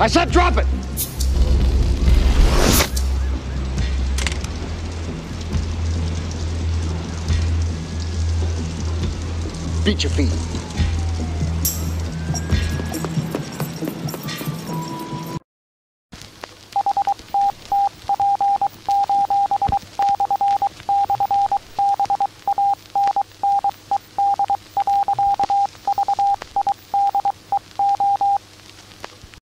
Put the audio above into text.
I said drop it! Beat your feet.